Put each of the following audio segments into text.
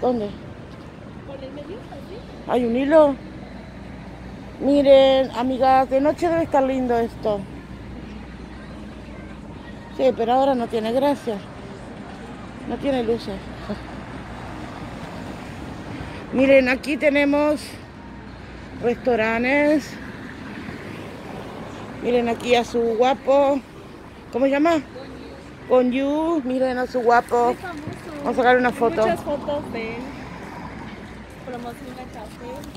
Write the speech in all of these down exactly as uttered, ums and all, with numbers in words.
¿Dónde? ¿Por el medio? Hay un hilo. Miren, amigas, de noche debe estar lindo esto. Sí, pero ahora no tiene gracia. No tiene luces. Miren, aquí tenemos restaurantes. Miren aquí a su guapo. ¿Cómo se llama? Bonjour. Miren a su guapo. Vamos a sacar una foto. Hay muchas fotos de promoción de café.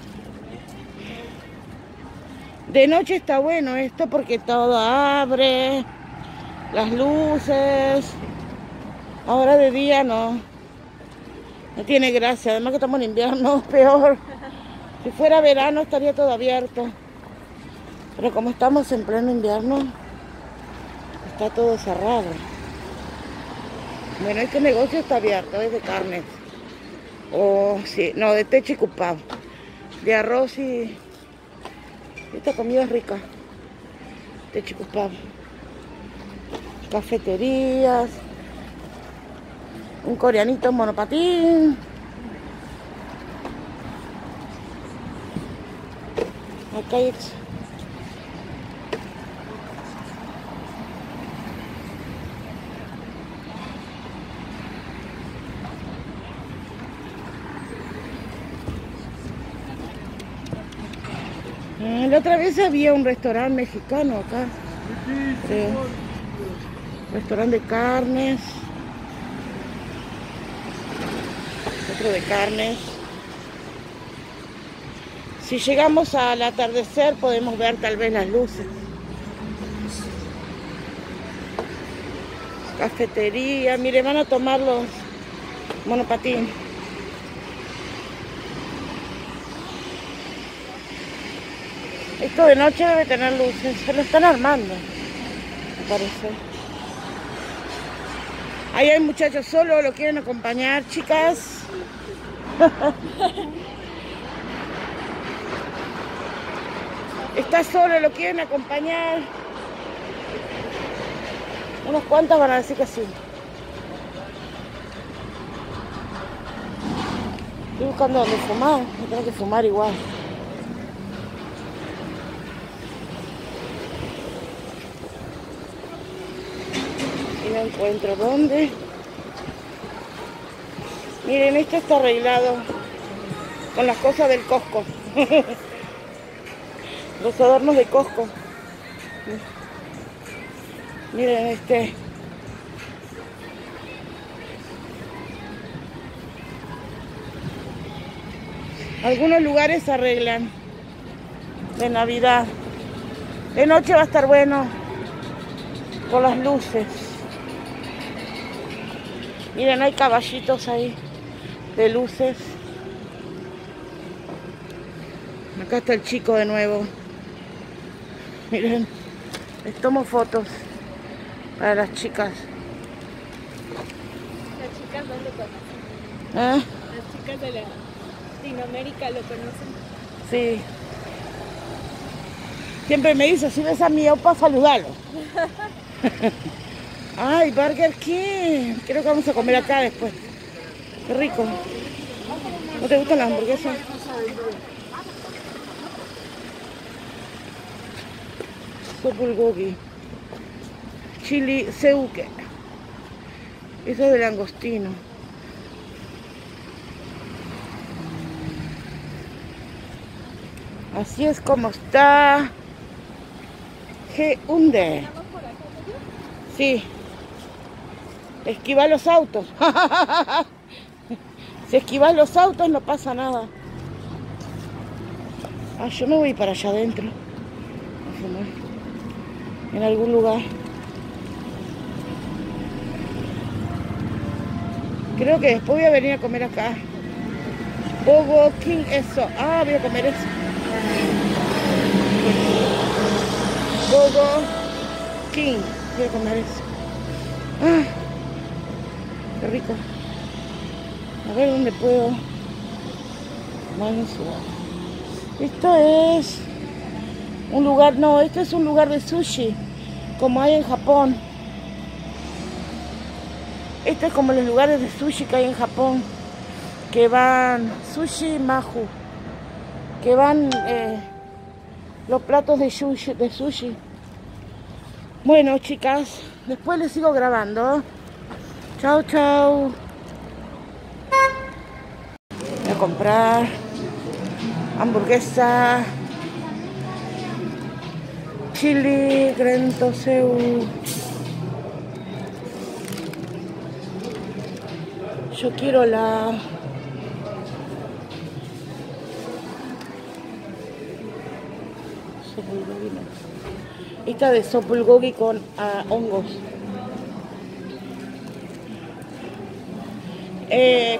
De noche está bueno esto porque todo abre. Las luces. Ahora de día no. No tiene gracia. Además que estamos en invierno, peor. Si fuera verano estaría todo abierto. Pero como estamos en pleno invierno, está todo cerrado. Bueno, este negocio está abierto, es de carnes. O oh, sí, no, de techo y cupao. De arroz y... Esta comida es rica. Techo y cupao. Cafeterías. Un coreanito en monopatín. Acá hay... La otra vez había un restaurante mexicano acá. Eh, restaurante de carnes. Otro de carnes. Si llegamos al atardecer podemos ver tal vez las luces. Cafetería. Mire, van a tomar los monopatín. Esto de noche debe tener luces, se lo están armando, me parece. Ahí hay muchachos solo, lo quieren acompañar, chicas. Está solo, lo quieren acompañar. Unos cuantos van a decir que sí. Estoy buscando dónde fumar, yo tengo que fumar igual. No encuentro dónde. Miren, esto está arreglado con las cosas del Costco. Los adornos de Costco. Miren este. Algunos lugares arreglan de Navidad. De noche va a estar bueno con las luces. Miren, hay caballitos ahí de luces. Acá está el chico de nuevo. Miren, les tomo fotos para las chicas. ¿Las chicas dónde conocen? ¿Ah? Las chicas de Latinoamérica lo conocen. Sí. Siempre me dice, si ves a mi opa, saludalo. Ay, Burger King. Creo que vamos a comer acá después. Qué rico. ¿No te gustan las hamburguesas? Tteokbokki. Chili seuke. Eso es de langostino. Así es como está Haeundae. Sí. Esquiva los autos. Si esquivas los autos no pasa nada. Ah, yo me voy para allá adentro. En algún lugar. Creo que después voy a venir a comer acá. Burger King, eso. Ah, voy a comer eso. Burger King. Voy a comer eso. Ah, qué rico. A ver dónde puedo. Bueno, esto es un lugar, no, esto es un lugar de sushi, como hay en Japón. Esto es como los lugares de sushi que hay en Japón, que van sushi maju, que van eh, los platos de sushi, de sushi. Bueno, chicas, después les sigo grabando. Chau, chau. Voy a comprar hamburguesa, chili, grento, seu. Yo quiero la... esta de tteokbokki con uh, hongos. Eh,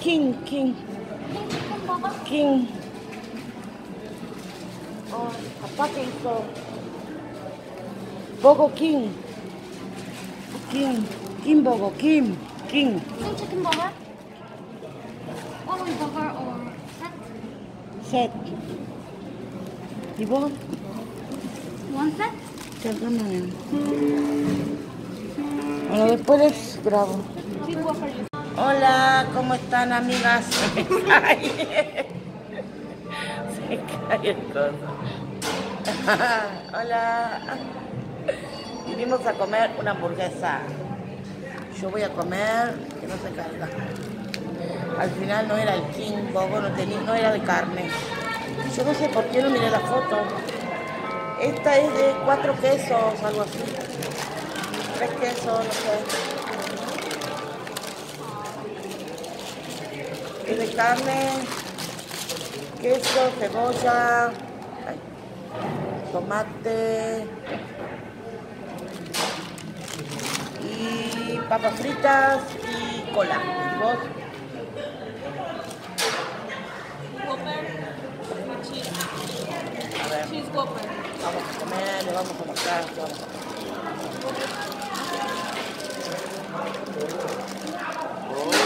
king, king. King. Oh, aparte eso. Bogo king. King. King bogo, king. King. Some chicken burger? Only burger or set? Set. You want? One set? Bueno, después les grabo. Hola, ¿cómo están, amigas? Se cae. Se cae el coso. Hola. Vinimos a comer una hamburguesa. Yo voy a comer, que no se carga. Al final no era el King Bogo, no, tenía, no era de carne. Yo no sé por qué no miré la foto. Esta es de cuatro quesos, algo así. Tres quesos, no sé. Es de carne, queso, cebolla, ay, tomate y papas fritas y cola. ¿Y vos? A ver. Vamos a comer, le vamos a mostrar. Vamos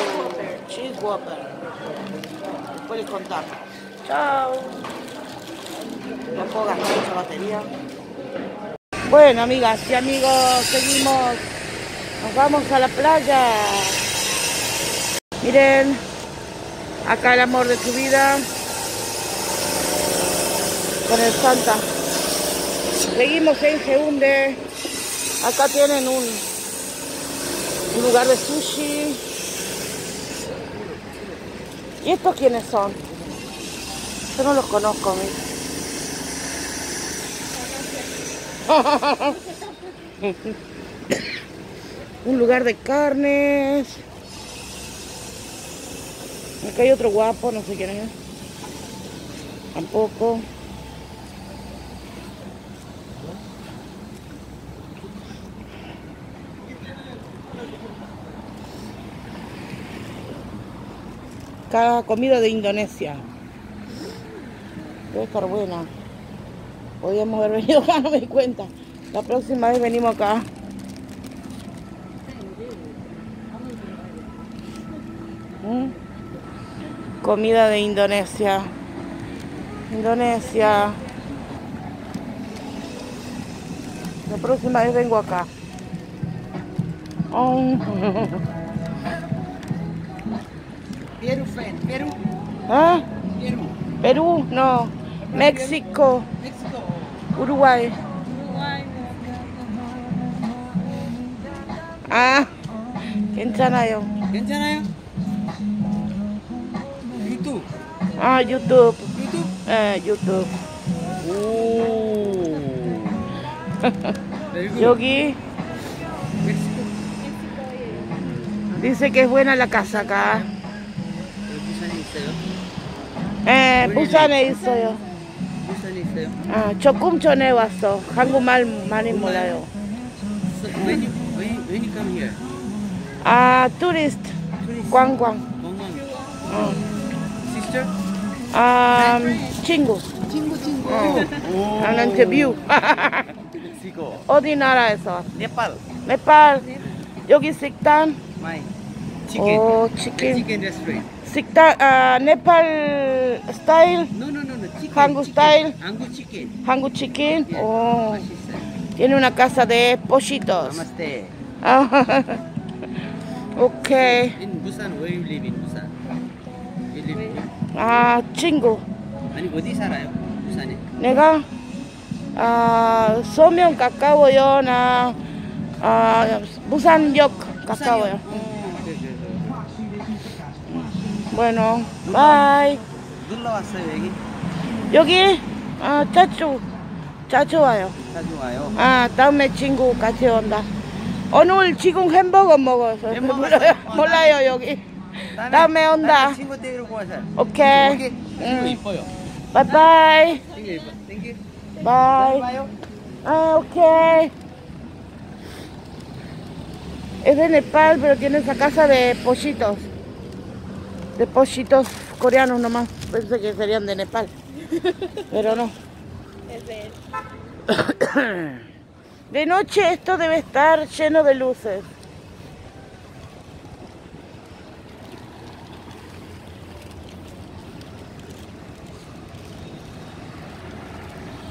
a comer. Oh, cheese whopper. Después les contamos. Chao. No puedo gastar mucha batería. Bueno, amigas y amigos, seguimos. Nos vamos a la playa. Miren, acá el amor de su vida. Con el Santa. Seguimos en Haeundae. Acá tienen un, un lugar de sushi. ¿Y estos quiénes son? Yo no los conozco, mira. Un lugar de carnes. Acá hay otro guapo, no sé quién es. Tampoco. Acá comida de Indonesia. Debe estar buena. Podíamos haber venido acá, no me di cuenta. La próxima vez venimos acá. ¿Mm? Comida de Indonesia. Indonesia. La próxima vez vengo acá. Oh. Perú, Perú. ¿Ah? Perú. Perú, no. México. México. Uruguay. Uruguay. Ah, ¿Kenchanayo? ¿Kenchanayo? YouTube. Ah, YouTube. YouTube. Eh, YouTube. Uh. Yogi. México. Dice que es buena la casa acá. Eh, Busan 있어요. Busan 있어요. 아, 조금 전에 왔어. 한국말 많이 몰라요. When you when you come here? 아, tourist. 관광. 어. Sister? 아, 친구. 친구 친구. 나는 데뷔. 멕시코. 어디 나라에서? 네팔. 네팔. 여기 식당. 마이. 치킨. 오, 치킨. 치킨 레스토랑. Uh, Nepal style, no, no, no, no. Chicken, Hangu chicken. Style, Hangu chicken. Hangu chicken. Yeah. Oh. Tiene una casa de pollitos. Namaste. Okay. In Busan, where you live in Busan? You live in? Ah, 친구. 아니 어디 살아요? 부산에. 내가 아 서면 가까워요. 나 아 부산역 가까워요. Bueno, bye. 놀러 왔어요 여기? 여기 아 자주 자주 와요. 자주 와요. 아 다음에 친구 같이 온다. 오늘 지금 햄버거 먹어서 몰라요 여기. 다음에 온다. 친구 데리고 와서. 오케이. 친구 이뻐요. Bye bye. 친구 이뻐. Thank you. Bye. Ah, okay. Es de Nepal, pero tiene esa casa de pollitos. De pollitos coreanos nomás. Pensé que serían de Nepal. Pero no. Es de él. De noche esto debe estar lleno de luces.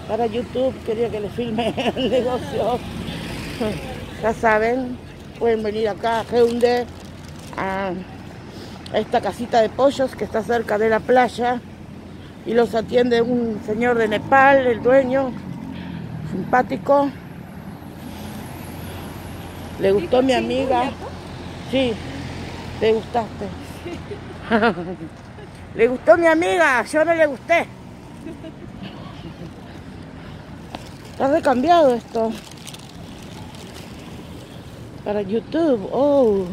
Para YouTube quería que les filme el negocio. Ya saben, pueden venir acá a Haeundae, a esta casita de pollos que está cerca de la playa. Y los atiende un señor de Nepal, el dueño, simpático. Le gustó mi amiga. Sí, le gustaste. Le gustó mi amiga, yo no le gusté. Está recambiado esto. Para YouTube. Oh.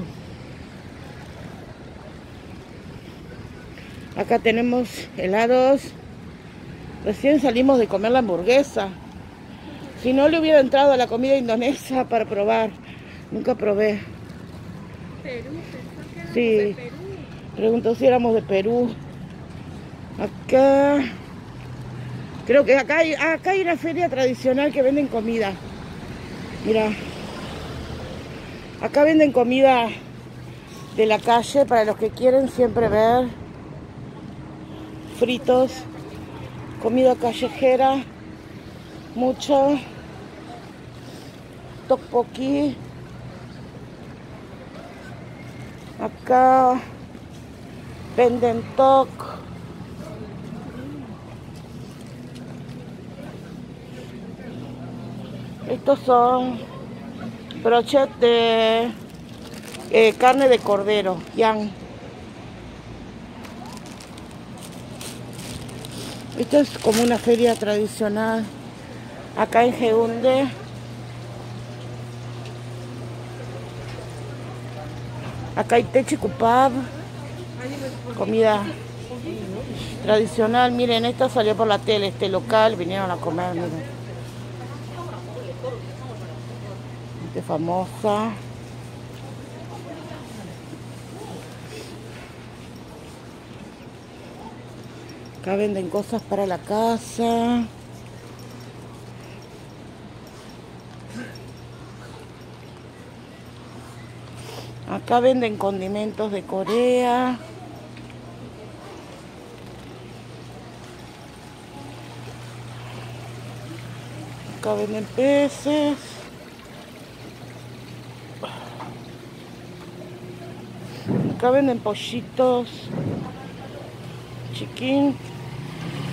Acá tenemos helados. Recién salimos de comer la hamburguesa. Si no le hubiera entrado a la comida indonesia para probar. Nunca probé. Perú, pensó que éramos de Perú. Preguntó si éramos de Perú. Acá. Creo que acá hay, acá hay una feria tradicional que venden comida. Mira. Acá venden comida de la calle para los que quieren siempre ver. Fritos. Comida callejera. Mucho. Tteokbokki. Acá venden tteok. Estos son brochets de eh, carne de cordero, yang. Esto es como una feria tradicional acá en Haeundae. Acá hay techikupab, comida tradicional. Miren, esta salió por la tele, este local, vinieron a comer, miren. Gente es famosa. Acá venden cosas para la casa. Acá venden condimentos de Corea. Acá venden peces. Acá venden pollitos. Chiquín.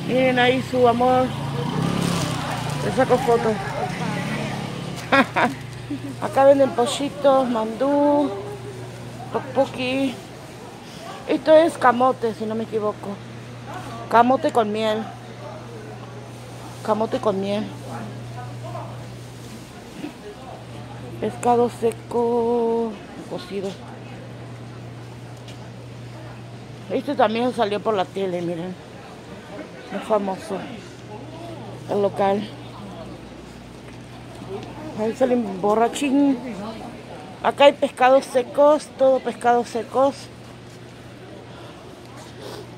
Miren ahí su amor. Le saco fotos. Acá venden pollitos, mandú. Tteokbokki. Esto es camote, si no me equivoco. Camote con miel. Camote con miel. Pescado seco cocido. Este también salió por la tele, miren. Es famoso. El local. Ahí salen borrachín. Acá hay pescados secos, todo pescados secos.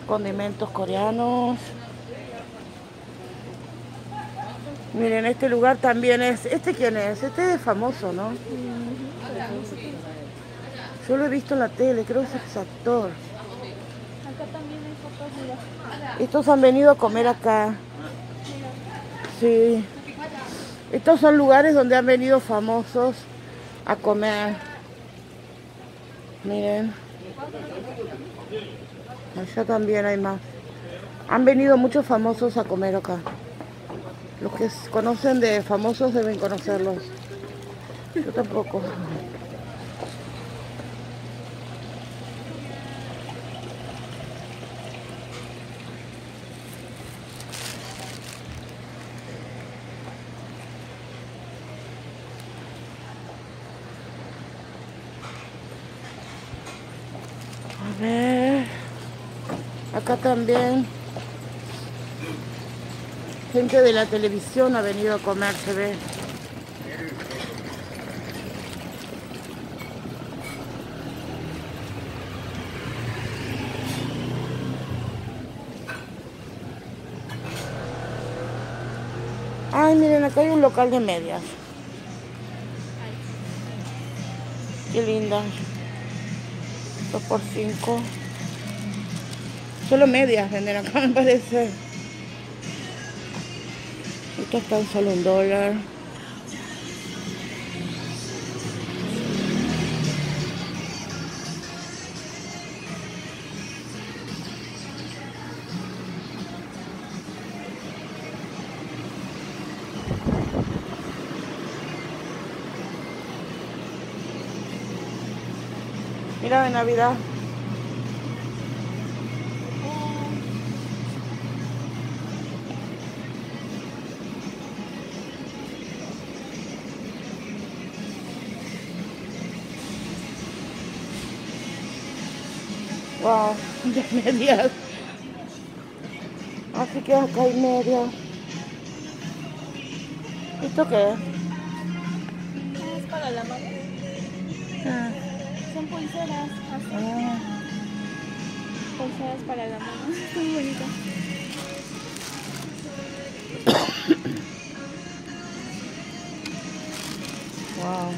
Condimentos coreanos. Miren, este lugar también es... ¿Este quién es? Este es famoso, ¿no? Yo lo he visto en la tele, creo que es actor. Estos han venido a comer acá. Sí. Estos son lugares donde han venido famosos a comer. Miren, allá también hay más. Han venido muchos famosos a comer acá. Los que conocen de famosos deben conocerlos. Yo tampoco. A ver, acá también gente de la televisión ha venido a comer, se ve. Ay, miren, acá hay un local de medias. Qué linda. dos por cinco. Solo medias venden acá, me parece. Esto está en solo un dólar. Mira, de Navidad. Wow, de medias. Así que acá hay medias. ¿Esto qué es? Es para la mano. Ah. Son pulseras, así. Ah. Pulseras para la mano, muy bonitas. Wow.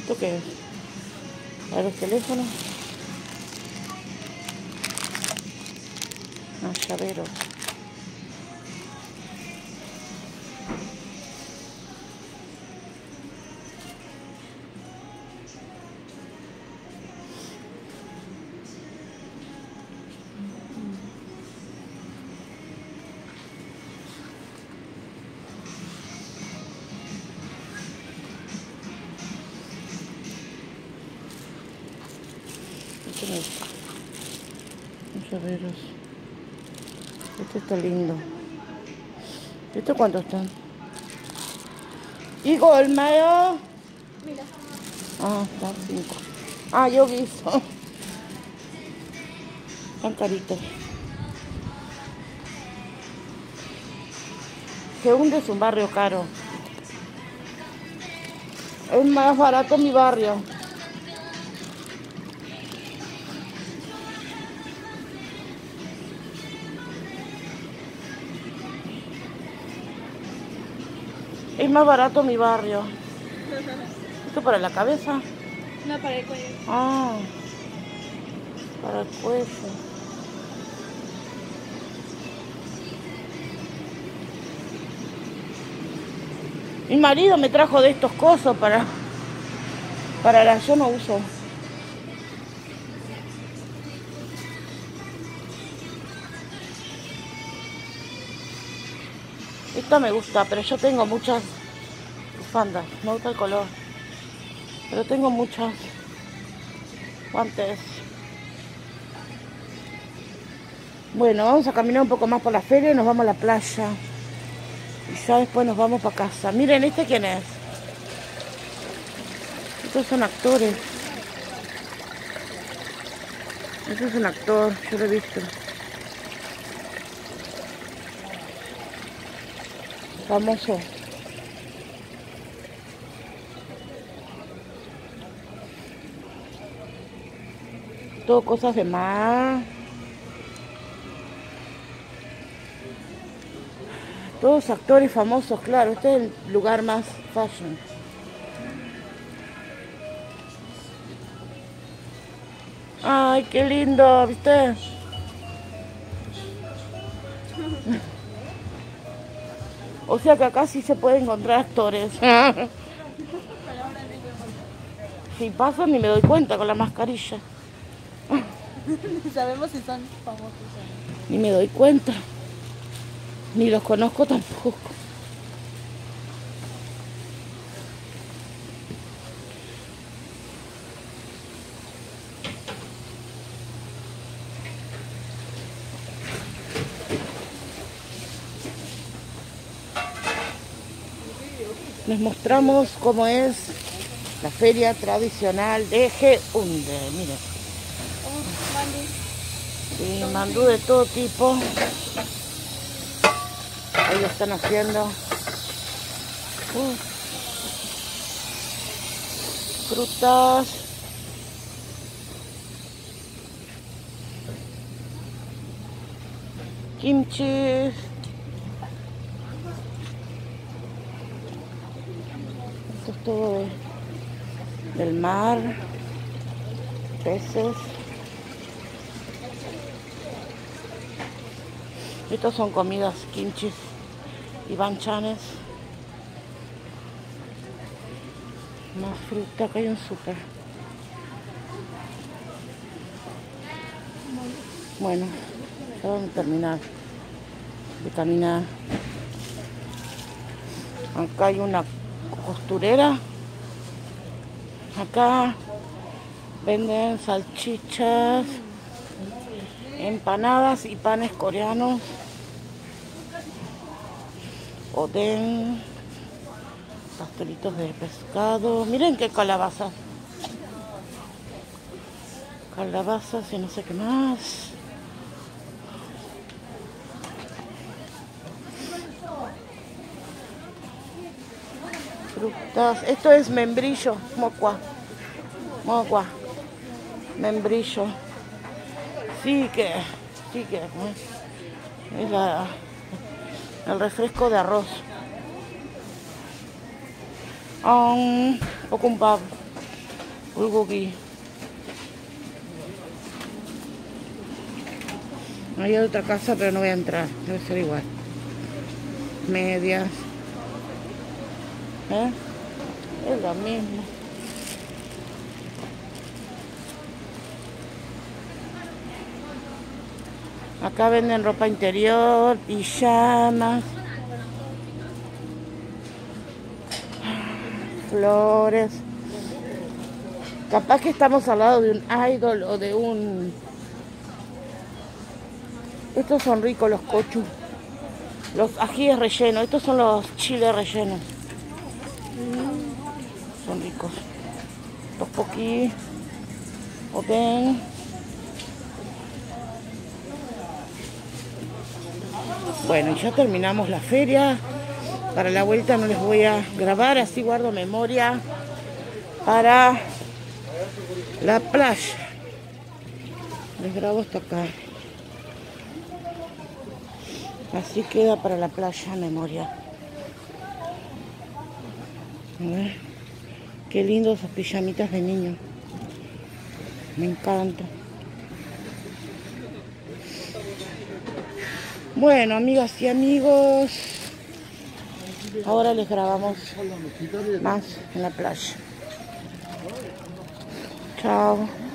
¿Esto qué es? A los teléfonos. Ah, llaveros. Llaveros. Este está lindo. ¿Esto cuánto están? ¿Y gol, mayo? Mira. Ah, están cinco. Ah, yo guiso. Están caritos. Según es un barrio caro. Es más barato mi barrio. Es más barato mi barrio. ¿Esto para la cabeza? No, para el cuello. Ah, para el cuello. Mi marido me trajo de estos cosos para... Para la... Yo no uso. Esta me gusta, pero yo tengo muchas bufandas, me gusta el color. Pero tengo muchas guantes. Bueno, vamos a caminar un poco más por la feria y nos vamos a la playa. Y ya después nos vamos para casa. Miren, ¿este quién es? Estos son actores. Este es un actor, yo lo he visto. Famoso. Todo cosas de mar. Todos actores famosos, claro. Este es el lugar más fashion. Ay, qué lindo, ¿viste? O sea que acá sí se puede encontrar actores. Si pasan ni me doy cuenta con la mascarilla. Ni sabemos si son famosos. Ni me doy cuenta. Ni los conozco tampoco. Les mostramos cómo es la feria tradicional de Haeundae. Miren. Sí, mandú de todo tipo. Ahí lo están haciendo. Uh. Frutas. Kimchi. Esto es todo del mar, peces. Estos son comidas, kimchi y banchanes. Más fruta, que hay un súper. Bueno, ya vamos a terminar de caminar. Acá hay una costurera. Acá venden salchichas, empanadas y panes coreanos, oden, pastelitos de pescado. Miren qué calabazas, calabazas y no sé qué más. Frutas. Esto es membrillo, mocua, mocua, membrillo. Sí que, sí que, ¿eh? Es la, el refresco de arroz. Um, Ocumpab, bulgogi. Hay otra casa, pero no voy a entrar, debe ser igual. Medias. ¿Eh? Es lo mismo. Acá venden ropa interior, pijamas, flores. Capaz que estamos al lado de un idol o de un... Estos son ricos los cochus, los ajíes rellenos. Estos son los chiles rellenos. Son ricos. Tteokbokki, oden. Bueno, ya terminamos la feria. Para la vuelta no les voy a grabar, así guardo memoria para la playa. Les grabo hasta acá. Así queda para la playa memoria. A ver. Qué lindo esas pijamitas de niño. Me encanta. Bueno, amigas y amigos, ahora les grabamos más en la playa. Chao.